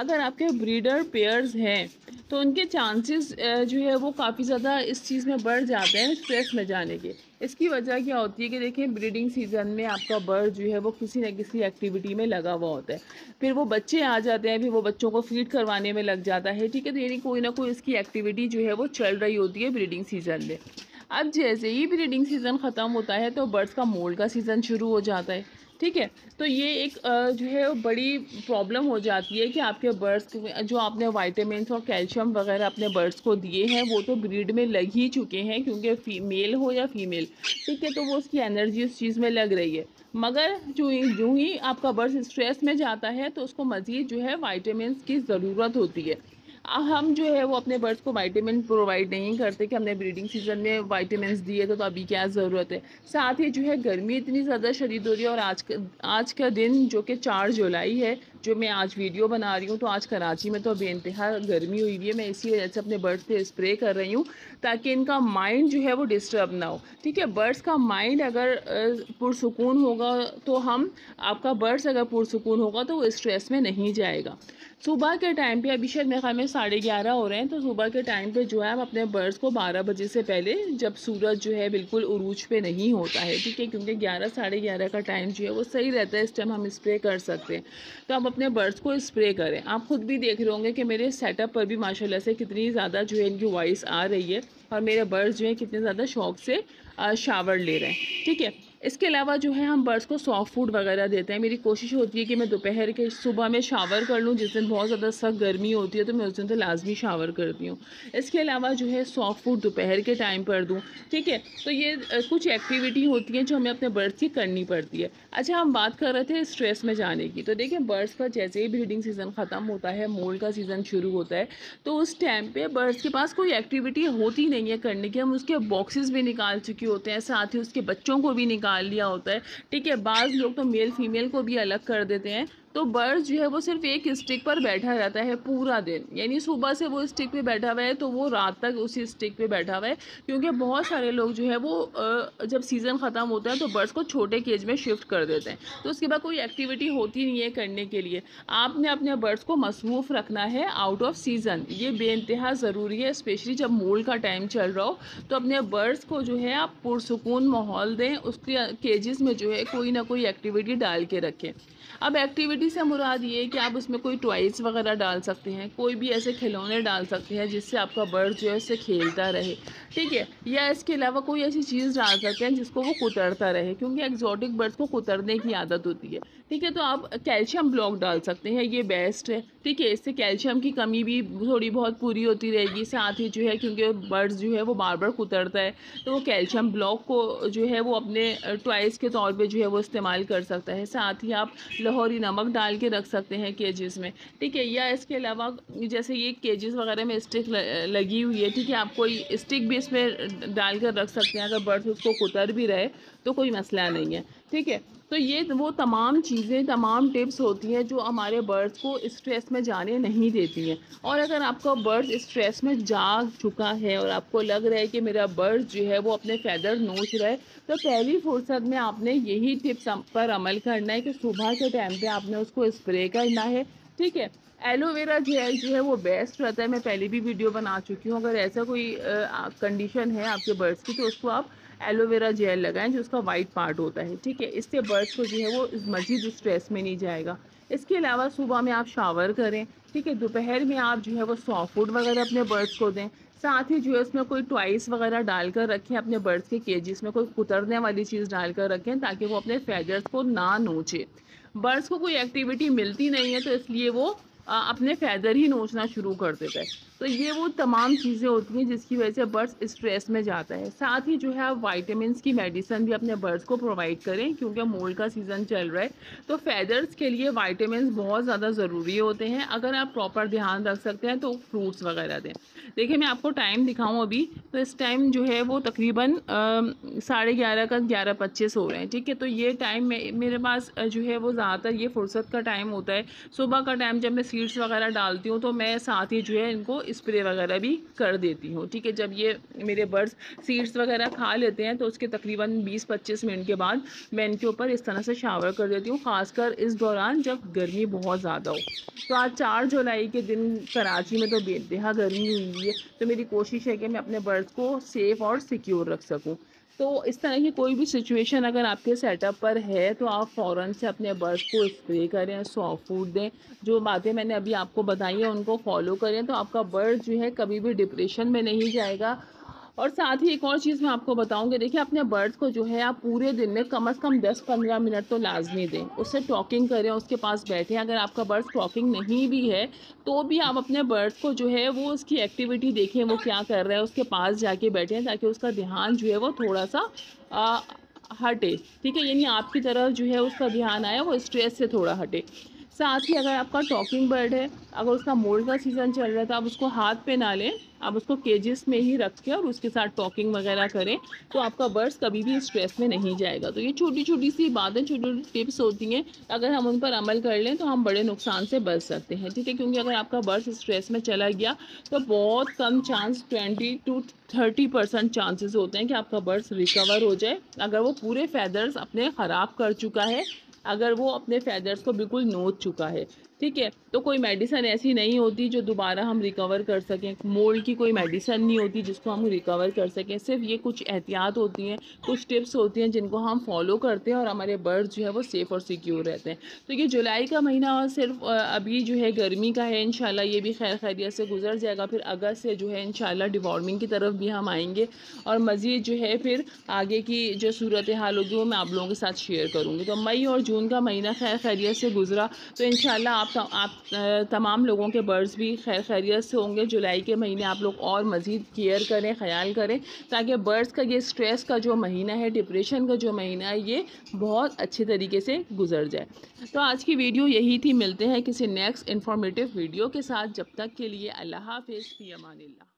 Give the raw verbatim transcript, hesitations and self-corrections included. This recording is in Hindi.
अगर आपके ब्रीडर पेयर्स हैं तो उनके चांसेस जो है वो काफ़ी ज़्यादा इस चीज़ में बढ़ जाते हैं स्ट्रेस में जाने के। इसकी वजह क्या होती है कि देखें ब्रीडिंग सीज़न में आपका बर्ड जो है वो किसी न किसी एक्टिविटी में लगा हुआ होता है, फिर वो बच्चे आ जाते हैं, फिर वो बच्चों को फीड करवाने में लग जाता है, ठीक है। तो यानी कोई ना कोई इसकी एक्टिविटी जो है वो चल रही होती है ब्रीडिंग सीज़न में। अब जैसे ही ब्रीडिंग सीज़न ख़त्म होता है तो बर्ड्स का मोल्ड का सीज़न शुरू हो जाता है, ठीक है। तो ये एक जो है बड़ी प्रॉब्लम हो जाती है कि आपके बर्ड्स जो आपने वाइटामिन और कैल्शियम वगैरह अपने बर्ड्स को दिए हैं वो तो ब्रीड में लग ही चुके हैं, क्योंकि मेल हो या फीमेल, ठीक है। तो वो उसकी एनर्जी उस चीज़ में लग रही है, मगर जो जो ही आपका बर्ड्स स्ट्रेस में जाता है तो उसको मज़ीद जो है वाइटामिन की ज़रूरत होती है। हम जो है वो अपने बर्ड्स को वाइटामिन प्रोवाइड नहीं करते कि हमने ब्रीडिंग सीजन में वाइटामिन दिए तो, तो अभी क्या ज़रूरत है। साथ ही जो है गर्मी इतनी ज़्यादा शदीद हो रही है, और आज आज का दिन जो कि चार जुलाई है जो मैं आज वीडियो बना रही हूँ, तो आज कराची में तो बेइंतहा गर्मी हुई हुई है। मैं इसी वजह से अपने बर्ड्स पे स्प्रे कर रही हूँ ताकि इनका माइंड जो है वो डिस्टर्ब ना हो, ठीक है। बर्ड्स का माइंड अगर पुरसुकून होगा तो हम आपका बर्ड्स अगर पुरसुकून होगा तो वो स्ट्रेस में नहीं जाएगा। सुबह के टाइम पे अभी शायद मेरे ख्याल में साढ़े ग्यारह हो रहे हैं, तो सुबह के टाइम पे जो है हम अपने बर्ड्स को बारह बजे से पहले, जब सूरज जो है बिल्कुल उरूज पे नहीं होता है, ठीक है, क्योंकि ग्यारह साढ़े ग्यारह का टाइम जो है वो सही रहता है, इस टाइम हम स्प्रे कर सकते हैं। तो आप अपने बर्ड्स को स्प्रे करें। आप खुद भी देख रहे होंगे कि मेरे सेटअप पर भी माशाल्लाह से कितनी ज़्यादा जो है इनकी वॉइस आ रही है, और मेरे बर्ड्स जो है कितने ज़्यादा शौक से शावर ले रहे हैं, ठीक है। इसके अलावा जो है हम बर्ड्स को सॉफ्ट फूड वगैरह देते हैं। मेरी कोशिश होती है कि मैं दोपहर के सुबह में शावर कर लूँ, जिस दिन बहुत ज़्यादा सख्त गर्मी होती है तो मैं उस दिन तो लाजमी शावर करती हूँ। इसके अलावा जो है सॉफ्ट फूड दोपहर के टाइम पर दूँ, ठीक है। तो ये कुछ एक्टिविटी होती है जो हमें अपने बर्ड्स की करनी पड़ती है। अच्छा, हम बात कर रहे थे स्ट्रेस में जाने की। तो देखिए बर्ड्स का जैसे ही ब्रीडिंग सीज़न ख़त्म होता है, मोल्ड का सीज़न शुरू होता है, तो उस टाइम पर बर्ड्स के पास कोई एक्टिविटी होती नहीं है करने की। हम उसके बॉक्सेस भी निकाल चुके होते हैं, साथ ही उसके बच्चों को भी निकाल लिया होता है, ठीक है। बाज़ लोग तो मेल फीमेल को भी अलग कर देते हैं, तो बर्ड जो है वो सिर्फ एक स्टिक पर बैठा रहता है पूरा दिन, यानी सुबह से वो स्टिक पे बैठा हुआ है तो वो रात तक उसी स्टिक पे बैठा हुआ है, क्योंकि बहुत सारे लोग जो है वो जब सीज़न ख़त्म होता है तो बर्ड्स को छोटे केज में शिफ्ट कर देते हैं, तो उसके बाद कोई एक्टिविटी होती नहीं है करने के लिए। आपने अपने बर्ड्स को मसरूफ़ रखना है आउट ऑफ सीज़न, ये बेइंतहा ज़रूरी है, स्पेशली जब मोल्ड का टाइम चल रहा हो। तो अपने बर्ड्स को जो है आप पुरसुकून माहौल दें, उसके केजेस में जो है कोई ना कोई एक्टिविटी डाल के रखें। अब एक्टिविटी से मुराद ये है कि आप उसमें कोई टॉयज़ वगैरह डाल सकते हैं, कोई भी ऐसे खिलौने डाल सकते हैं जिससे आपका बर्ड जो है उससे खेलता रहे, ठीक है। या इसके अलावा कोई ऐसी चीज़ डाल सकते हैं जिसको वो कुतरता रहे, क्योंकि एक्जॉटिक बर्ड्स को कुतरने की आदत होती है, ठीक है। तो आप कैल्शियम ब्लॉक डाल सकते हैं, ये बेस्ट है, ठीक है। इससे कैल्शियम की कमी भी थोड़ी बहुत पूरी होती रहेगी, साथ ही जो है क्योंकि बर्ड्स जो है वो बार बार कुतरता है तो वो कैल्शियम ब्लॉक को जो है वो अपने टॉयज़ के तौर पर जो है वो इस्तेमाल कर सकता है। साथ ही आप लाहौरी नमक डाल के रख सकते हैं केजेस में, ठीक है। या इसके अलावा जैसे ये केजेस वगैरह में स्टिक लगी हुई है, ठीक है, आप कोई स्टिक भी इसमें डाल कर रख सकते हैं, अगर बर्ड्स उसको कुतर भी रहे तो कोई मसला नहीं है, ठीक है। तो ये वो तमाम चीज़ें, तमाम टिप्स होती हैं जो हमारे बर्ड्स को स्ट्रेस में जाने नहीं देती हैं। और अगर आपका बर्ड स्ट्रेस में जाग चुका है और आपको लग रहा है कि मेरा बर्ड जो है वो अपने फैदर नोच रहा है, तो पहली फुर्सत में आपने यही टिप्स पर अमल करना है कि सुबह के टाइम पे आपने उसको स्प्रे करना है, ठीक है। एलोवेरा जेल जो है वो बेस्ट रहता है, मैं पहले भी वीडियो बना चुकी हूँ। अगर ऐसा कोई कंडीशन है आपके बर्ड्स की तो उसको आप एलोवेरा जेल लगाएं, जो उसका वाइट पार्ट होता है, ठीक है। इससे बर्ड्स को जो है वो मज़ीद स्ट्रेस में नहीं जाएगा। इसके अलावा सुबह में आप शावर करें, ठीक है। दोपहर में आप जो है वो सॉफ्ट फूड वगैरह अपने बर्ड्स को दें, साथ ही जो है उसमें कोई टॉयज़ वगैरह डाल कर रखें, अपने बर्ड्स के केजेस में कोई कुतरने वाली चीज़ डाल कर रखें ताकि वो अपने फैदर्स को ना नोचे। बर्ड्स को कोई एक्टिविटी मिलती नहीं है तो इसलिए वो आ, अपने फैदर ही नोचना शुरू कर देता है। तो ये वो तमाम चीज़ें होती हैं जिसकी वजह से बर्ड्स स्ट्रेस में जाता है। साथ ही जो है आप वाइटामिन की मेडिसिन भी अपने बर्ड्स को प्रोवाइड करें, क्योंकि मोल्ड का सीज़न चल रहा है तो फैदर्स के लिए वाइटामिन बहुत ज़्यादा ज़रूरी होते हैं। अगर आप प्रॉपर ध्यान रख सकते हैं तो फ्रूट्स वगैरह दें। देखिए मैं आपको टाइम दिखाऊँ अभी, तो इस टाइम जो है वो तकरीबन साढ़े ग्यारह का ग्यारह पच्चीस हो रहे हैं, ठीक है। तो ये टाइम मेरे पास जो है वो ज़्यादातर ये फुर्सत का टाइम होता है। सुबह का टाइम जब मैं सीड्स वगैरह डालती हूँ तो मैं साथ ही जो है इनको स्प्रे वगैरह भी कर देती हूँ। ठीक है, जब ये मेरे बर्ड्स सीड्स वगैरह खा लेते हैं तो उसके तकरीबन बीस पच्चीस मिनट के बाद मैं इनके ऊपर इस तरह से शावर कर देती हूँ, ख़ासकर इस दौरान जब गर्मी बहुत ज़्यादा हो। तो आज चार जुलाई के दिन कराची में तो बेतहा गर्मी हुई है, तो मेरी कोशिश है कि मैं अपने बर्ड्स को सेफ़ और सिक्योर रख सकूँ। तो इस तरह की कोई भी सिचुएशन अगर आपके सेटअप पर है तो आप फ़ौरन से अपने बर्ड्स को स्प्रे करें, सॉफ्ट फूड दें। जो बातें मैंने अभी आपको बताई हैं उनको फॉलो करें तो आपका बर्ड जो है कभी भी डिप्रेशन में नहीं जाएगा। और साथ ही एक और चीज़ मैं आपको बताऊंगी, देखिए अपने बर्ड्स को जो है आप पूरे दिन में कम से कम दस पंद्रह मिनट तो लाजमी दें, उससे टॉकिंग करें, उसके पास बैठें। अगर आपका बर्ड्स टॉकिंग नहीं भी है तो भी आप अपने बर्ड्स को जो है वो उसकी एक्टिविटी देखें, वो क्या कर रहा है, उसके पास जाके बैठें ताकि उसका ध्यान जो है वो थोड़ा सा आ, हटे। ठीक है, यानी आपकी तरफ जो है उसका ध्यान आया, वो स्ट्रेस से थोड़ा हटे। साथ ही अगर आपका टॉकिंग बर्ड है, अगर उसका मोल्ड का सीज़न चल रहा है तो आप उसको हाथ पे ना लें, आप उसको केजेस में ही रख के और उसके साथ टॉकिंग वगैरह करें तो आपका बर्ड्स कभी भी स्ट्रेस में नहीं जाएगा। तो ये छोटी छोटी सी बातें, छोटी छोटी टिप्स होती हैं, अगर हम उन पर अमल कर लें तो हम बड़े नुकसान से बच सकते हैं। ठीक है, क्योंकि अगर आपका बर्ड्स स्ट्रेस में चला गया तो बहुत कम chance twenty to thirty percent chances होते हैं कि आपका बर्ड्स रिकवर हो जाए, अगर वो पूरे फैदर्स अपने ख़राब कर चुका है, अगर वो अपने फैदर्स को बिल्कुल नोच चुका है। ठीक है, तो कोई मेडिसन ऐसी नहीं होती जो दोबारा हम रिकवर कर सकें, मोल्ड की कोई मेडिसन नहीं होती जिसको हम रिकवर कर सकें। सिर्फ ये कुछ एहतियात होती हैं, कुछ टिप्स होती हैं जिनको हम फॉलो करते हैं और हमारे बर्ड्स जो है वो सेफ़ और सिक्योर रहते हैं। तो ये जुलाई का महीना सिर्फ अभी जो है गर्मी का है, इंशाल्लाह ये भी खैर खैरियत से गुजर जाएगा। फिर अगस्त से जो है इंशाल्लाह डिवॉर्मिंग की तरफ भी हम आएँगे और मज़ीद जो है फिर आगे की जो सूरत हाल होगी वो मैं आप लोगों के साथ शेयर करूँगी। तो मई और जून का महीना खैर खैरियत से गुजरा, तो इंशाल्लाह आप आप तमाम लोगों के बर्ड्स भी खैर खैरियत से होंगे। जुलाई के महीने आप लोग और मज़ीद केयर करें, ख्याल करें, ताकि बर्ड्स का ये स्ट्रेस का जो महीना है, डिप्रेशन का जो महीना है, ये बहुत अच्छे तरीके से गुजर जाए। तो आज की वीडियो यही थी, मिलते हैं किसी नेक्स्ट इन्फॉर्मेटिव वीडियो के साथ। जब तक के लिए अल्लाह हाफ़िज़, फी अमानिल्लाह।